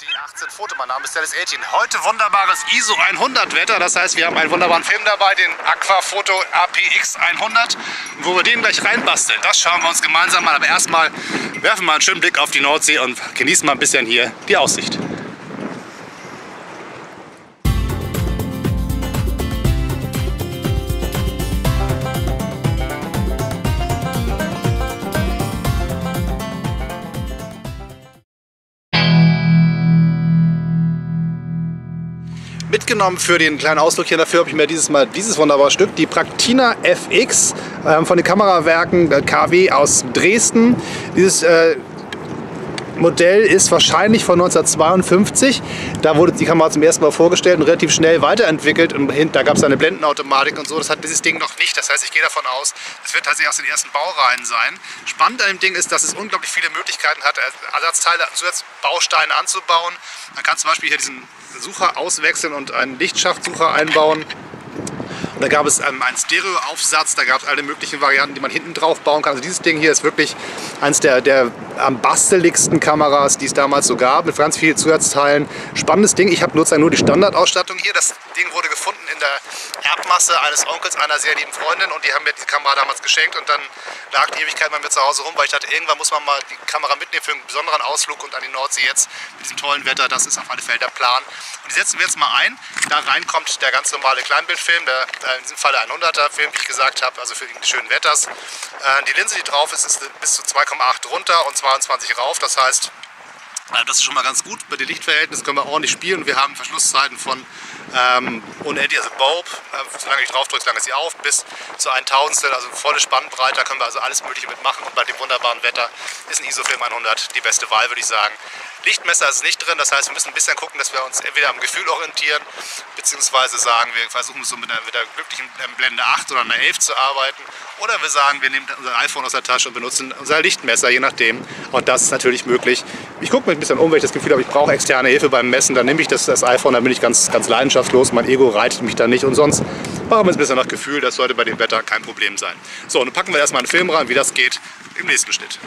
D18-Foto, mein Name ist Dennis Eighteen. Heute wunderbares ISO 100 Wetter, das heißt, wir haben einen wunderbaren Film dabei, den Agfa APX 100, wo wir den gleich reinbasteln. Das schauen wir uns gemeinsam an, aber erstmal werfen wir mal einen schönen Blick auf die Nordsee und genießen mal ein bisschen hier die Aussicht. Mitgenommen für den kleinen Ausflug hier, dafür habe ich mir dieses Mal dieses wunderbare Stück, die Praktina FX von den Kamerawerken KW aus Dresden. Dieses Modell ist wahrscheinlich von 1952. Da wurde die Kamera zum ersten Mal vorgestellt und relativ schnell weiterentwickelt. Und hinten, da gab es eine Blendenautomatik und so. Das hat dieses Ding noch nicht. Das heißt, ich gehe davon aus, es wird tatsächlich aus den ersten Baureihen sein. Spannend an dem Ding ist, dass es unglaublich viele Möglichkeiten hat, Ersatzteile, Zusatzbausteine anzubauen. Man kann zum Beispiel hier diesen Sucher auswechseln und einen Lichtschachtsucher einbauen. Und da gab es einen Stereo-Aufsatz, da gab es alle möglichen Varianten, die man hinten drauf bauen kann. Also dieses Ding hier ist wirklich eines der am basteligsten Kameras, die es damals so gab, mit ganz vielen Zusatzteilen. Spannendes Ding. Ich habe nur die Standardausstattung hier. Das Ding wurde gefunden in der Erbmasse eines Onkels, einer sehr lieben Freundin, und die haben mir die Kamera damals geschenkt und dann lag die Ewigkeit bei mir zu Hause rum, weil ich dachte, irgendwann muss man mal die Kamera mitnehmen für einen besonderen Ausflug und an die Nordsee jetzt mit diesem tollen Wetter. Das ist auf alle Fälle der Plan. Und die setzen wir jetzt mal ein. Da rein kommt der ganz normale Kleinbildfilm, der in diesem Falle ein 100er Film, wie ich gesagt habe, also für die schönen Wetters. Die Linse, die drauf ist, ist bis zu 2,8 runter und 22 rauf, das heißt, das ist schon mal ganz gut. Bei den Lichtverhältnissen können wir ordentlich spielen und wir haben Verschlusszeiten von unendlich, also Bulb, solange ich drauf drücke, solange ist sie auf, bis zu 1/1000, also volle Spannbreite, da können wir also alles Mögliche mitmachen, und bei dem wunderbaren Wetter ist ein ISO-Film 100 die beste Wahl, würde ich sagen. Lichtmesser ist nicht drin, das heißt, wir müssen ein bisschen gucken, dass wir uns entweder am Gefühl orientieren, beziehungsweise sagen, wir versuchen so mit der glücklichen Blende 8 oder einer 11 zu arbeiten, oder wir sagen, wir nehmen unser iPhone aus der Tasche und benutzen unser Lichtmesser, je nachdem. Auch das ist natürlich möglich. Ich gucke mich ein bisschen um, wenn ich das Gefühl habe, ich brauche externe Hilfe beim Messen, dann nehme ich das iPhone, dann bin ich ganz leidenschaftslos, mein Ego reitet mich da nicht, und sonst machen wir es ein bisschen nach Gefühl, das sollte bei dem Wetter kein Problem sein. So, und dann packen wir erstmal einen Film rein, wie das geht, im nächsten Schnitt.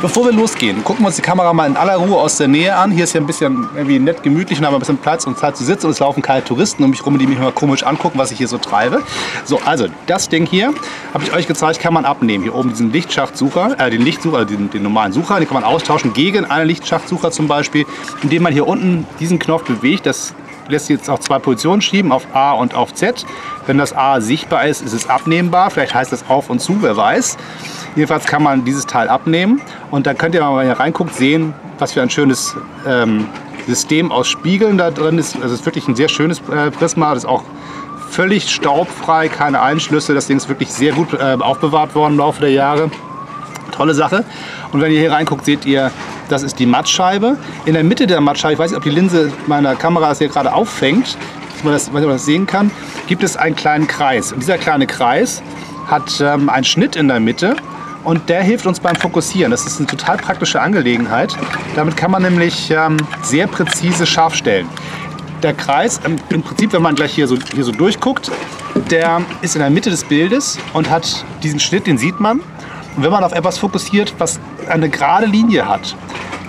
Bevor wir losgehen, gucken wir uns die Kamera mal in aller Ruhe aus der Nähe an. Hier ist ja ein bisschen irgendwie nett gemütlich und haben ein bisschen Platz und Zeit zu sitzen, und es laufen keine Touristen um mich rum, die mich mal komisch angucken, was ich hier so treibe. So, also das Ding hier, habe ich euch gezeigt, kann man abnehmen. Hier oben diesen Lichtschachtsucher, den normalen Sucher, den kann man austauschen gegen einen Lichtschachtsucher zum Beispiel, indem man hier unten diesen Knopf bewegt. Das lässt jetzt auch zwei Positionen schieben, auf A und auf Z. Wenn das A sichtbar ist, ist es abnehmbar. Vielleicht heißt das auf und zu, wer weiß. Jedenfalls kann man dieses Teil abnehmen. Und dann könnt ihr mal, wenn ihr reinguckt, sehen, was für ein schönes System aus Spiegeln da drin ist. Also es ist wirklich ein sehr schönes Prisma. Das ist auch völlig staubfrei, keine Einschlüsse. Das Ding ist wirklich sehr gut aufbewahrt worden im Laufe der Jahre. Tolle Sache. Und wenn ihr hier reinguckt, seht ihr, das ist die Mattscheibe. In der Mitte der Mattscheibe, ich weiß nicht, ob die Linse meiner Kamera das hier gerade auffängt, dass man das sehen kann, gibt es einen kleinen Kreis. Und dieser kleine Kreis hat einen Schnitt in der Mitte, und der hilft uns beim Fokussieren. Das ist eine total praktische Angelegenheit. Damit kann man nämlich sehr präzise scharf stellen. Der Kreis, im Prinzip, wenn man gleich hier so durchguckt, der ist in der Mitte des Bildes und hat diesen Schnitt, den sieht man. Und wenn man auf etwas fokussiert, was eine gerade Linie hat,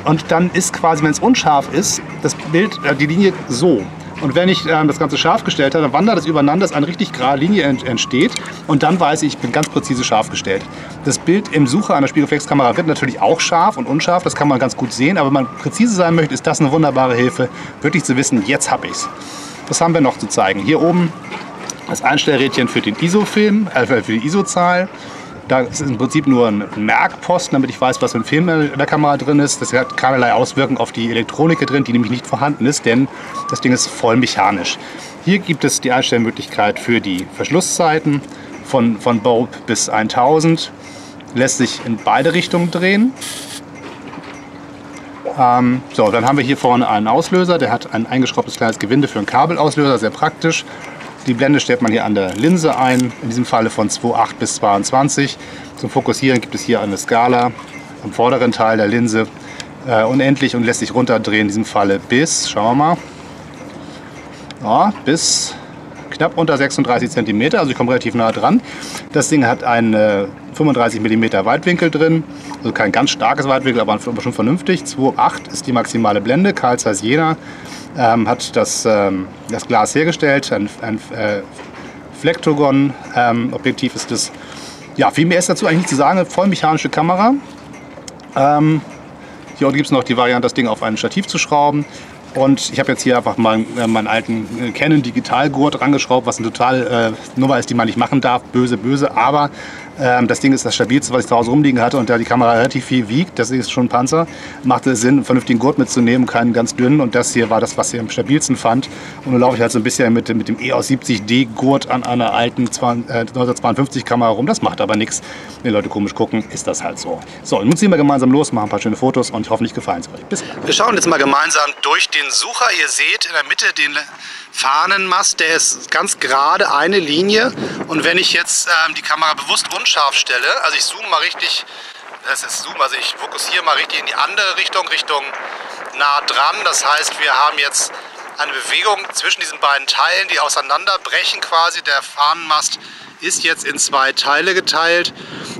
und dann ist quasi, wenn es unscharf ist, das Bild, die Linie so. Und wenn ich das Ganze scharf gestellt habe, dann wandert es übereinander, dass eine richtig gerade Linie entsteht. Und dann weiß ich, ich bin ganz präzise scharf gestellt. Das Bild im Sucher einer Spiegelreflexkamera wird natürlich auch scharf und unscharf. Das kann man ganz gut sehen. Aber wenn man präzise sein möchte, ist das eine wunderbare Hilfe, wirklich zu wissen, jetzt habe ich es. Was haben wir noch zu zeigen? Hier oben das Einstellrädchen für den ISO-Film, für die ISO-Zahl. Da ist im Prinzip nur ein Merkposten, damit ich weiß, was für ein Film in der Kamera drin ist. Das hat keinerlei Auswirkungen auf die Elektronik drin, die nämlich nicht vorhanden ist, denn das Ding ist voll mechanisch. Hier gibt es die Einstellmöglichkeit für die Verschlusszeiten von Bulb bis 1000. Lässt sich in beide Richtungen drehen. So, dann haben wir hier vorne einen Auslöser. Der hat ein eingeschraubtes kleines Gewinde für einen Kabelauslöser, sehr praktisch. Die Blende stellt man hier an der Linse ein, in diesem Falle von 2,8 bis 22. Zum Fokussieren gibt es hier eine Skala am vorderen Teil der Linse unendlich und lässt sich runterdrehen, in diesem Falle bis, schauen wir mal, ja, bis knapp unter 36 cm, also ich komme relativ nah dran. Das Ding hat einen 35 mm Weitwinkel drin, also kein ganz starkes Weitwinkel, aber schon vernünftig. 2,8 ist die maximale Blende, Carl Zeiss Jena. Hat das Glas hergestellt, ein Flektogon Objektiv ist das. Ja, viel mehr ist dazu eigentlich nicht zu sagen, eine voll mechanische Kamera. Hier gibt es noch die Variante, das Ding auf ein Stativ zu schrauben. Und ich habe jetzt hier einfach mal meinen alten Canon Digitalgurt rangeschraubt, was eine total Nummer ist, die man nicht machen darf. Böse, böse. Aber das Ding ist das stabilste, was ich zu Hause rumliegen hatte. Und da die Kamera relativ viel wiegt, das ist schon ein Panzer, machte es Sinn, einen vernünftigen Gurt mitzunehmen, keinen ganz dünnen. Und das hier war das, was ich am stabilsten fand. Und nun laufe ich halt so ein bisschen mit dem EOS 70D Gurt an einer alten 1952 Kamera rum. Das macht aber nichts. Wenn die Leute komisch gucken, ist das halt so. So, nun ziehen wir gemeinsam los, machen ein paar schöne Fotos und hoffentlich gefallen es euch. Bis dann. Wir schauen jetzt mal gemeinsam durch den Sucher. Ihr seht in der Mitte den Fahnenmast, der ist ganz gerade eine Linie. Und wenn ich jetzt die Kamera bewusst unscharf stelle, also ich zoome mal richtig, das ist Zoom, also ich fokussiere mal richtig in die andere Richtung, Richtung nah dran. Das heißt, wir haben jetzt eine Bewegung zwischen diesen beiden Teilen, die auseinanderbrechen quasi. Der Fahnenmast ist jetzt in zwei Teile geteilt.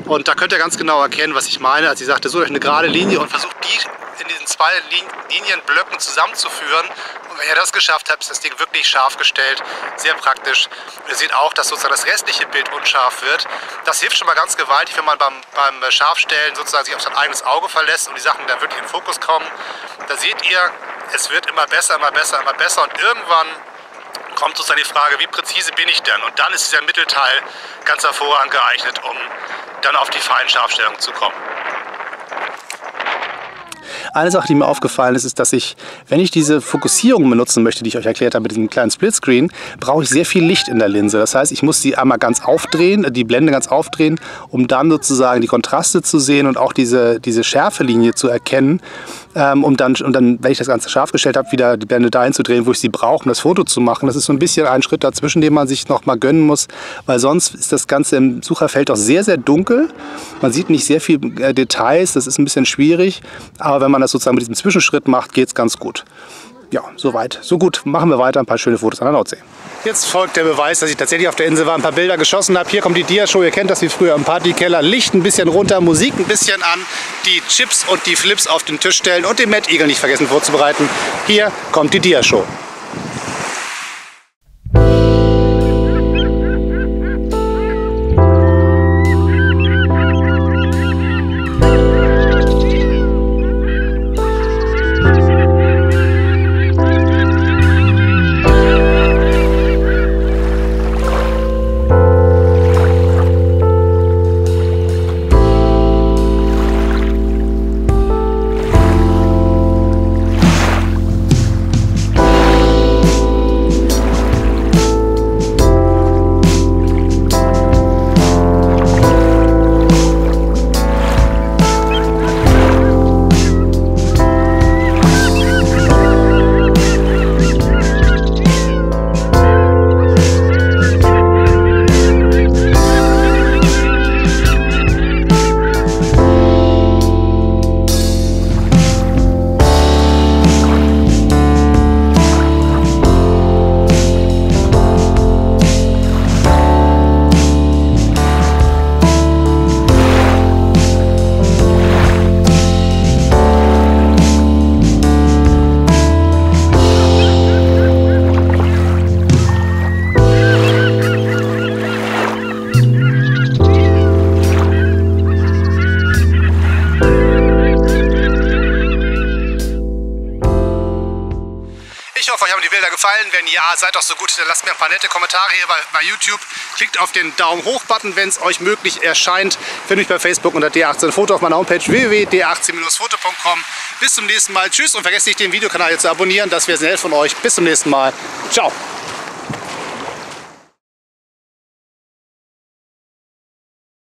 Und da könnt ihr ganz genau erkennen, was ich meine, als ich sagte, sucht euch eine gerade Linie und versucht die in diesen zwei Linienblöcken zusammenzuführen. Und wenn ihr das geschafft habt, ist das Ding wirklich scharf gestellt. Sehr praktisch. Und ihr seht auch, dass sozusagen das restliche Bild unscharf wird. Das hilft schon mal ganz gewaltig, wenn man beim Scharfstellen sozusagen sich auf sein eigenes Auge verlässt und die Sachen dann wirklich in den Fokus kommen. Da seht ihr, es wird immer besser, immer besser, immer besser. Und irgendwann kommt sozusagen die Frage, wie präzise bin ich denn? Und dann ist dieser Mittelteil ganz hervorragend geeignet, um dann auf die Feinscharfstellung zu kommen. Eine Sache, die mir aufgefallen ist, ist, dass ich, wenn ich diese Fokussierung benutzen möchte, die ich euch erklärt habe mit diesem kleinen Splitscreen, brauche ich sehr viel Licht in der Linse. Das heißt, ich muss sie einmal ganz aufdrehen, die Blende ganz aufdrehen, um dann sozusagen die Kontraste zu sehen und auch diese Schärfelinie zu erkennen, um dann, wenn ich das Ganze scharf gestellt habe, wieder die Blende dahin zu drehen, wo ich sie brauche, um das Foto zu machen. Das ist so ein bisschen ein Schritt dazwischen, den man sich noch mal gönnen muss, weil sonst ist das Ganze im Sucherfeld doch sehr, sehr dunkel. Man sieht nicht sehr viel Details, das ist ein bisschen schwierig, aber wenn man das sozusagen mit diesem Zwischenschritt macht, geht es ganz gut. Ja, soweit, so gut. Machen wir weiter, ein paar schöne Fotos an der Nordsee. Jetzt folgt der Beweis, dass ich tatsächlich auf der Insel war, ein paar Bilder geschossen habe. Hier kommt die Diashow, ihr kennt das wie früher im Partykeller. Licht ein bisschen runter, Musik ein bisschen an, die Chips und die Flips auf den Tisch stellen und den Mettigel nicht vergessen vorzubereiten. Hier kommt die Diashow. Ich hoffe, euch haben die Bilder gefallen. Wenn ja, seid doch so gut, dann lasst mir ein paar nette Kommentare hier bei YouTube. Klickt auf den Daumen-Hoch-Button, wenn es euch möglich erscheint. Findet mich bei Facebook unter D18-Foto, auf meiner Homepage www.d18-foto.com. Bis zum nächsten Mal. Tschüss und vergesst nicht, den Videokanal hier zu abonnieren. Das wäre sehr nett von euch. Bis zum nächsten Mal. Ciao.